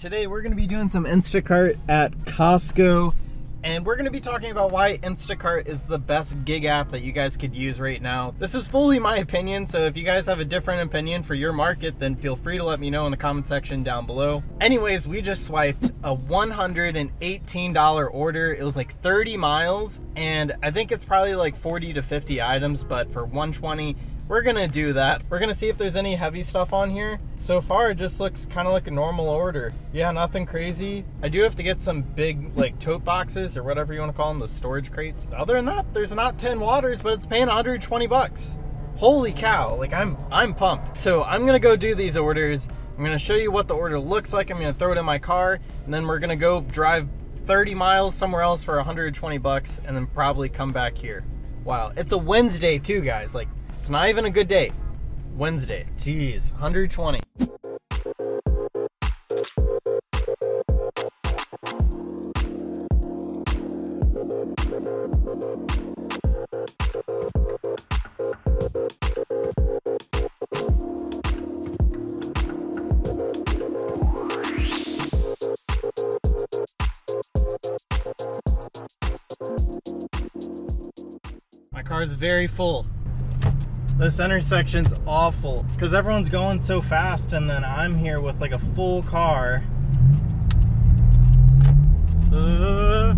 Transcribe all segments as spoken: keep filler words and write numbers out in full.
Today we're going to be doing some Instacart at Costco, and we're going to be talking about why Instacart is the best gig app that you guys could use right now. This is fully my opinion, so if you guys have a different opinion for your market, then feel free to let me know in the comment section down below. Anyways, we just swiped a one hundred eighteen dollar order. It was like thirty miles, and I think it's probably like forty to fifty items, but for one hundred twenty, we're gonna do that. We're gonna see if there's any heavy stuff on here. So far, it just looks kind of like a normal order. Yeah, nothing crazy. I do have to get some big like tote boxes or whatever you wanna call them, the storage crates. Other than that, there's not ten waters, but it's paying one hundred twenty bucks. Holy cow, like I'm, I'm pumped. So I'm gonna go do these orders. I'm gonna show you what the order looks like. I'm gonna throw it in my car, and then we're gonna go drive thirty miles somewhere else for one hundred twenty bucks, and then probably come back here. Wow, it's a Wednesday too, guys. Like, it's not even a good day. Wednesday, jeez, one hundred twenty. My car is very full. This intersection's awful because everyone's going so fast, and then I'm here with like a full car. Uh,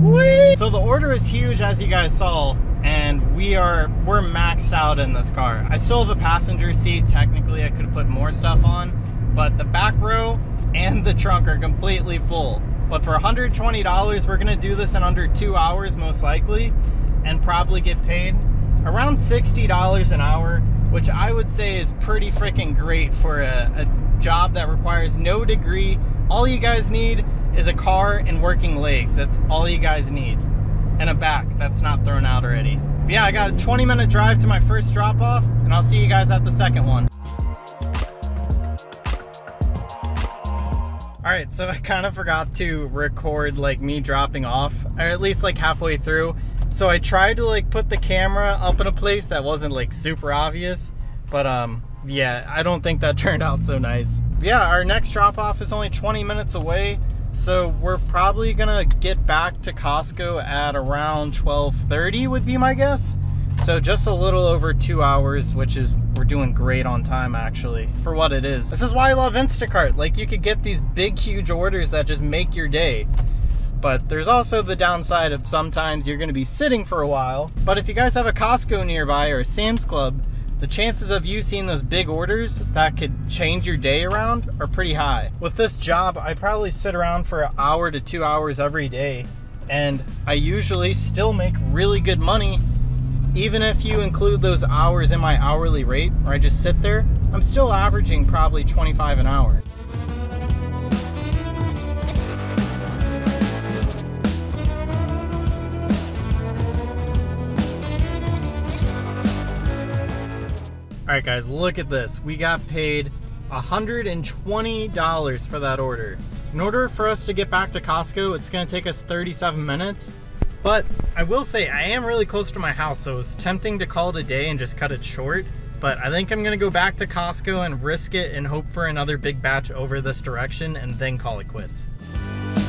whee! So the order is huge, as you guys saw, and we are we're maxed out in this car. I still have a passenger seat. Technically, I could have put more stuff on, but the back row and the trunk are completely full. But for one hundred twenty dollars, we're gonna do this in under two hours, most likely, and probably get paid around sixty dollars an hour, which I would say is pretty freaking great for a, a job that requires no degree. All you guys need is a car and working legs. That's all you guys need. And a back that's not thrown out already. But yeah, I got a twenty minute drive to my first drop off, and I'll see you guys at the second one. All right, so I kind of forgot to record like me dropping off, or at least like halfway through. So I tried to like put the camera up in a place that wasn't like super obvious, but um yeah, I don't think that turned out so nice. Yeah, our next drop off is only twenty minutes away, so we're probably gonna get back to Costco at around twelve thirty would be my guess. So just a little over two hours, which is, we're doing great on time actually for what it is. This is why I love Instacart. Like, you could get these big huge orders that just make your day. But there's also the downside of sometimes you're gonna be sitting for a while. But if you guys have a Costco nearby or a Sam's Club, the chances of you seeing those big orders that could change your day around are pretty high. With this job, I probably sit around for an hour to two hours every day, and I usually still make really good money. Even if you include those hours in my hourly rate, or I just sit there, I'm still averaging probably twenty-five an hour. All right guys, look at this. We got paid one hundred twenty dollars for that order. In order for us to get back to Costco, it's gonna take us thirty-seven minutes, but I will say I am really close to my house, so it's tempting to call it a day and just cut it short, but I think I'm gonna go back to Costco and risk it and hope for another big batch over this direction and then call it quits. All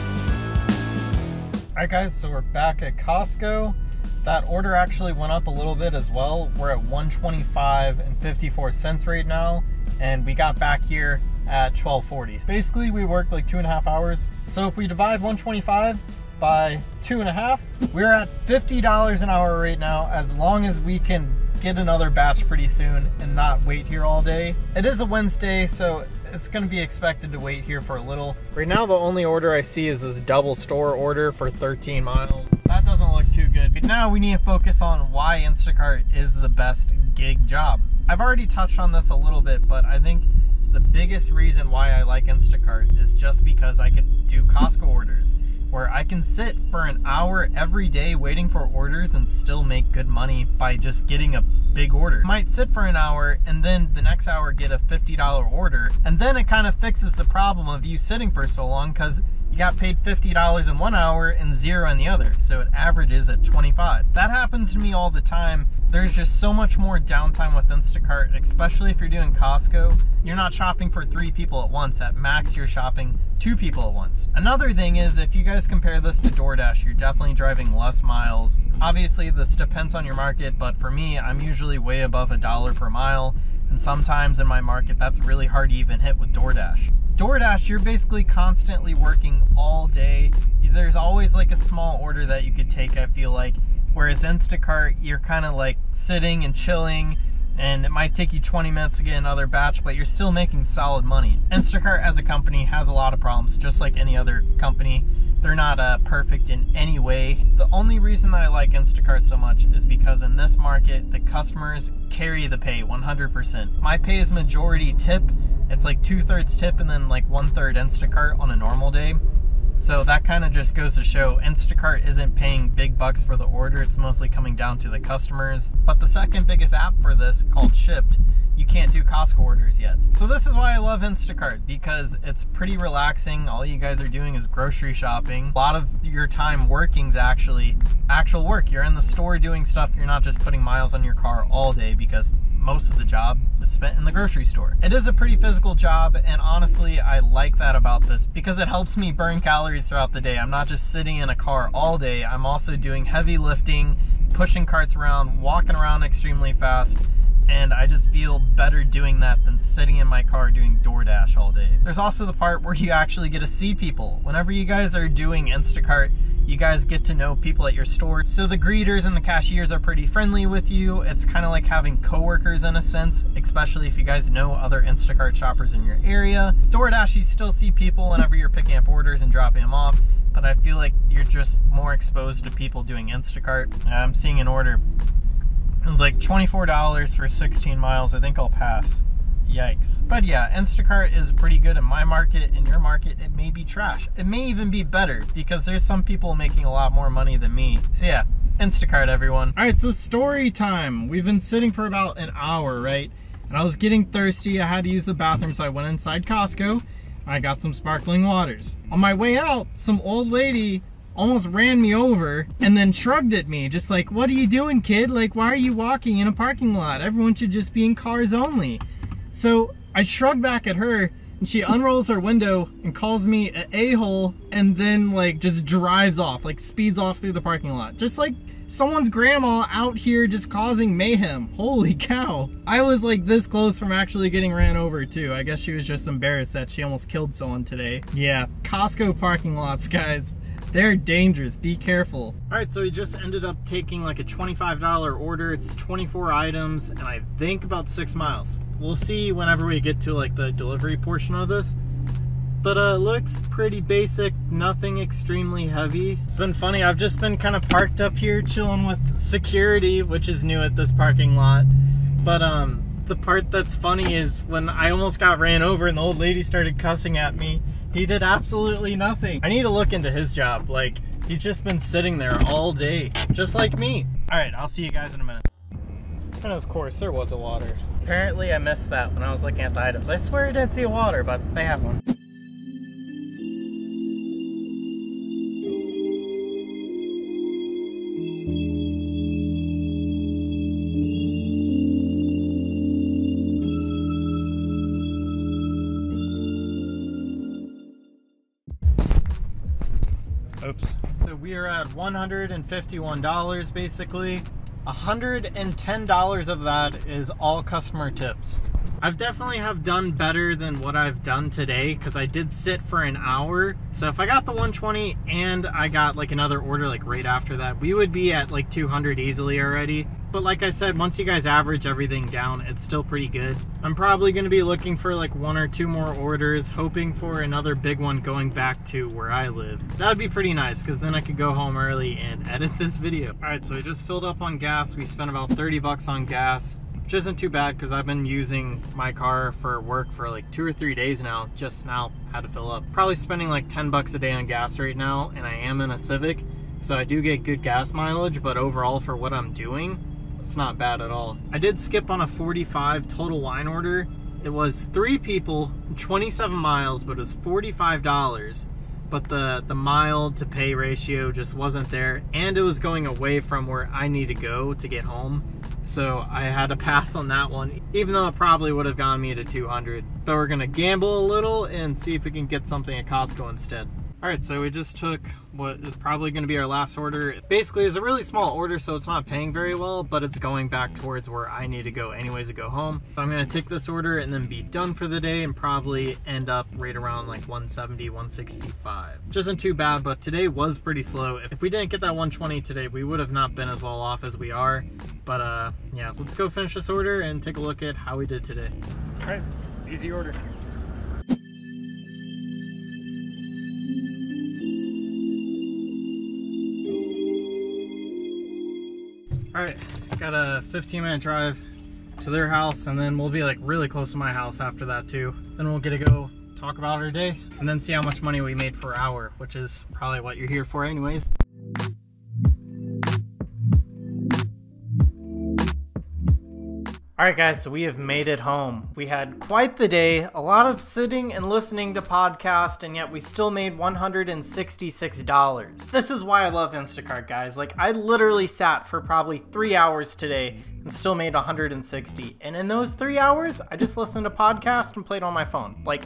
right guys, so we're back at Costco. That order actually went up a little bit as well. We're at one twenty-five and fifty-four cents right now, and we got back here at twelve forty. Basically, we worked like two and a half hours. So if we divide one twenty-five by two and a half, we're at fifty dollars an hour right now, as long as we can get another batch pretty soon and not wait here all day. It is a Wednesday, so it's gonna be expected to wait here for a little. Right now, the only order I see is this double store order for thirteen miles. That doesn't look too good, but now we need to focus on why Instacart is the best gig job. I've already touched on this a little bit, but I think the biggest reason why I like Instacart is just because I could do Costco orders, where I can sit for an hour every day waiting for orders and still make good money by just getting a big order. I might sit for an hour and then the next hour get a fifty dollar order, and then it kind of fixes the problem of you sitting for so long, because you got paid fifty dollars in one hour and zero in the other, so it averages at twenty-five. That happens to me all the time, there's just so much more downtime with Instacart, especially if you're doing Costco. You're not shopping for three people at once. At max, you're shopping two people at once. Another thing is, if you guys compare this to DoorDash, you're definitely driving less miles. Obviously, this depends on your market, but for me, I'm usually way above a dollar per mile, and sometimes in my market, that's really hard to even hit with DoorDash. DoorDash, you're basically constantly working all day. There's always like a small order that you could take, I feel like. Whereas Instacart, you're kind of like sitting and chilling, and it might take you twenty minutes to get another batch, but you're still making solid money. Instacart as a company has a lot of problems, just like any other company. They're not uh, perfect in any way. The only reason that I like Instacart so much is because in this market, the customers carry the pay one hundred percent. My pay is majority tip. It's like two thirds tip and then like one third Instacart on a normal day. So that kind of just goes to show Instacart isn't paying big bucks for the order. It's mostly coming down to the customers. But the second biggest app for this, called Shipt, you can't do Costco orders yet. So this is why I love Instacart, because it's pretty relaxing. All you guys are doing is grocery shopping. A lot of your time working's actually actual work. You're in the store doing stuff. You're not just putting miles on your car all day, because most of the job is spent in the grocery store. It is a pretty physical job, and honestly, I like that about this because it helps me burn calories throughout the day. I'm not just sitting in a car all day. I'm also doing heavy lifting, pushing carts around, walking around extremely fast, and I just feel better doing that than sitting in my car doing DoorDash all day. There's also the part where you actually get to see people. Whenever you guys are doing Instacart, you guys get to know people at your store. So the greeters and the cashiers are pretty friendly with you. It's kind of like having coworkers in a sense, especially if you guys know other Instacart shoppers in your area. DoorDash, you still see people whenever you're picking up orders and dropping them off, but I feel like you're just more exposed to people doing Instacart. I'm seeing an order. It was like twenty-four dollars for sixteen miles. I think I'll pass. Yikes. But yeah, Instacart is pretty good in my market. In your market, it may be trash. It may even be better, because there's some people making a lot more money than me. So yeah, Instacart, everyone. All right, so story time. We've been sitting for about an hour, right? And I was getting thirsty. I had to use the bathroom, so I went inside Costco. I got some sparkling waters. On my way out, some old lady almost ran me over and then shrugged at me, just like, what are you doing, kid? Like, why are you walking in a parking lot? Everyone should just be in cars only. So I shrugged back at her, and she unrolls her window and calls me an a-hole, and then like just drives off, like speeds off through the parking lot, just like someone's grandma out here just causing mayhem. Holy cow. I was like this close from actually getting ran over too. I guess she was just embarrassed that she almost killed someone today. Yeah, Costco parking lots, guys. They're dangerous. Be careful. All right, so we just ended up taking like a twenty-five dollar order. It's twenty-four items and I think about six miles. We'll see whenever we get to like the delivery portion of this. But uh, it looks pretty basic, nothing extremely heavy. It's been funny. I've just been kind of parked up here chilling with security, which is new at this parking lot. But um, the part that's funny is when I almost got ran over and the old lady started cussing at me, he did absolutely nothing. I need to look into his job. Like, he's just been sitting there all day, just like me. All right, I'll see you guys in a minute. And of course, there was a water. Apparently, I missed that when I was looking at the items. I swear I didn't see a water, but they have one. Oops. So we are at one hundred fifty-one dollars basically. one hundred ten dollars of that is all customer tips. I've definitely have done better than what I've done today, because I did sit for an hour. So if I got the one twenty and I got like another order like right after that, we would be at like two hundred easily already. But like I said, once you guys average everything down, it's still pretty good. I'm probably going to be looking for like one or two more orders, hoping for another big one going back to where I live. That'd be pretty nice, because then I could go home early and edit this video. All right, so we just filled up on gas. We spent about thirty bucks on gas, which isn't too bad because I've been using my car for work for like two or three days now. Just now had to fill up. Probably spending like ten bucks a day on gas right now, and I am in a Civic, so I do get good gas mileage, but overall for what I'm doing, it's not bad at all. I did skip on a forty-five total wine order. It was three people, twenty-seven miles, but it was forty-five dollars. but the, the mile to pay ratio just wasn't there, and it was going away from where I need to go to get home. So I had to pass on that one, even though it probably would have gotten me to two hundred. But we're gonna gamble a little and see if we can get something at Costco instead. All right, so we just took what is probably gonna be our last order. Basically, it's a really small order, so it's not paying very well, but it's going back towards where I need to go anyways to go home. So I'm gonna take this order and then be done for the day and probably end up right around like one seventy, one sixty-five. Which isn't too bad, but today was pretty slow. If we didn't get that one twenty today, we would have not been as well off as we are. But uh, yeah, let's go finish this order and take a look at how we did today. All right, easy order. All right, got a fifteen minute drive to their house, and then we'll be like really close to my house after that too. Then we'll get to go talk about our day and then see how much money we made per hour, which is probably what you're here for anyways. All right guys, so we have made it home. We had quite the day, a lot of sitting and listening to podcasts, and yet we still made one hundred sixty-six dollars. This is why I love Instacart, guys. Like, I literally sat for probably three hours today and still made one hundred sixty dollars. And in those three hours, I just listened to podcasts and played on my phone. Like,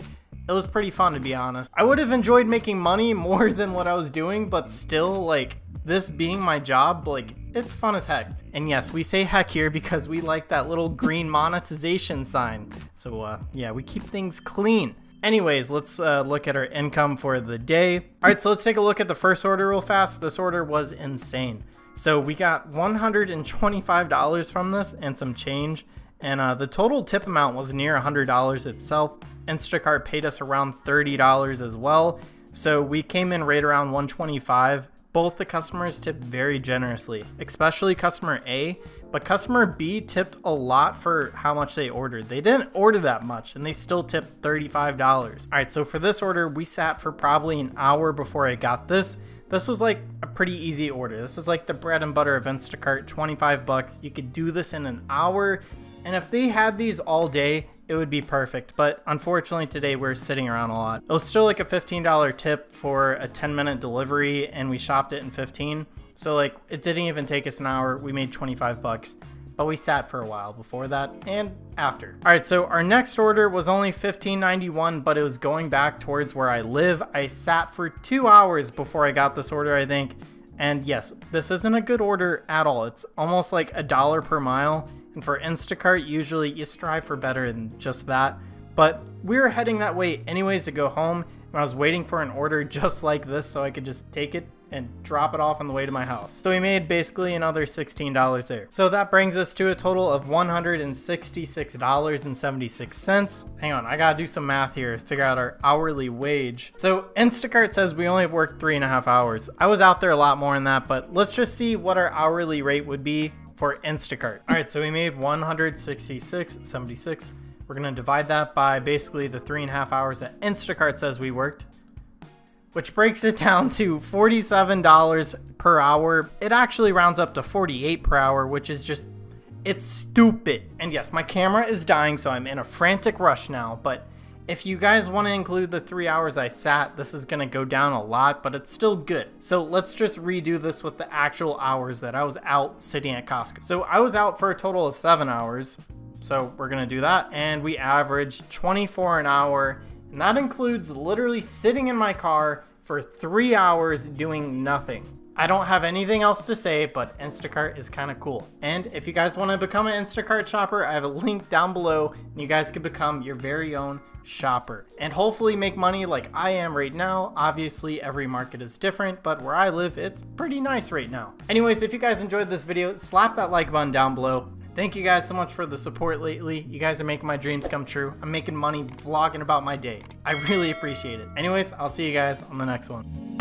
it was pretty fun, to be honest. I would have enjoyed making money more than what I was doing, but still, like, this being my job, like, it's fun as heck. And yes, we say heck here because we like that little green monetization sign. So uh, yeah, we keep things clean. Anyways, let's uh, look at our income for the day. All right, so let's take a look at the first order real fast. This order was insane. So we got one hundred twenty-five dollars from this and some change. And uh, the total tip amount was near one hundred dollars itself. Instacart paid us around thirty dollars as well. So we came in right around one twenty-five. Both the customers tipped very generously, especially customer A, but customer B tipped a lot for how much they ordered. They didn't order that much and they still tipped thirty-five dollars. All right, so for this order, we sat for probably an hour before I got this. This was like a pretty easy order. This is like the bread and butter of Instacart, twenty-five bucks. You could do this in an hour. And if they had these all day, it would be perfect. But unfortunately today we're sitting around a lot. It was still like a fifteen dollar tip for a ten minute delivery and we shopped it in fifteen. So like it didn't even take us an hour. We made twenty-five bucks, but we sat for a while before that and after. All right, so our next order was only fifteen ninety-one, but it was going back towards where I live. I sat for two hours before I got this order, I think. And yes, this isn't a good order at all. It's almost like a dollar per mile. And for Instacart, usually you strive for better than just that. But we were heading that way anyways to go home. And I was waiting for an order just like this so I could just take it and drop it off on the way to my house. So we made basically another sixteen dollars there. So that brings us to a total of one hundred sixty-six dollars and seventy-six cents. Hang on, I gotta do some math here, figure out our hourly wage. So Instacart says we only worked three and a half hours. I was out there a lot more than that, but let's just see what our hourly rate would be for Instacart. All right, so we made one hundred sixty-six dollars and seventy-six cents. We're gonna divide that by basically the three and a half hours that Instacart says we worked, which breaks it down to forty-seven dollars per hour. It actually rounds up to forty-eight dollars per hour, which is just, it's stupid. And yes, my camera is dying, so I'm in a frantic rush now, but if you guys wanna include the three hours I sat, this is gonna go down a lot, but it's still good. So let's just redo this with the actual hours that I was out sitting at Costco. So I was out for a total of seven hours. So we're gonna do that. And we averaged twenty-four dollars an hour. And that includes literally sitting in my car for three hours doing nothing. I don't have anything else to say, but Instacart is kind of cool. And if you guys wanna become an Instacart shopper, I have a link down below and you guys can become your very own shopper and hopefully make money like I am right now. Obviously every market is different, but where I live, it's pretty nice right now. Anyways, if you guys enjoyed this video, slap that like button down below. Thank you guys so much for the support lately. You guys are making my dreams come true. I'm making money vlogging about my day. I really appreciate it. Anyways, I'll see you guys on the next one.